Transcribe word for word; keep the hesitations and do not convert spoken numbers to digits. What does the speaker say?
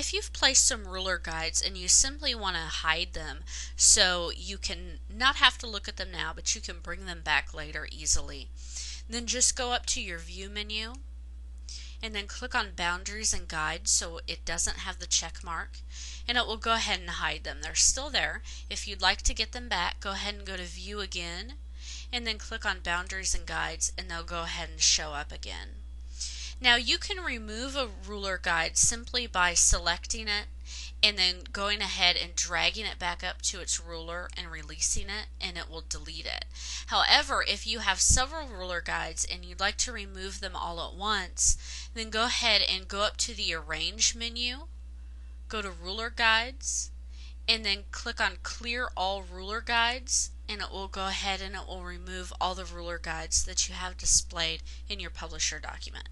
if you've placed some ruler guides and you simply want to hide them so you can not have to look at them now, but you can bring them back later easily, then just go up to your View menu and then click on Boundaries and Guides so it doesn't have the check mark, and it will go ahead and hide them. They're still there. If you'd like to get them back, go ahead and go to View again and then click on Boundaries and Guides, and they'll go ahead and show up again. Now you can remove a ruler guide simply by selecting it and then going ahead and dragging it back up to its ruler and releasing it, and it will delete it. However, if you have several ruler guides and you'd like to remove them all at once, then go ahead and go up to the Arrange menu, go to Ruler Guides, and then click on Clear All Ruler Guides, and it will go ahead and it will remove all the ruler guides that you have displayed in your Publisher document.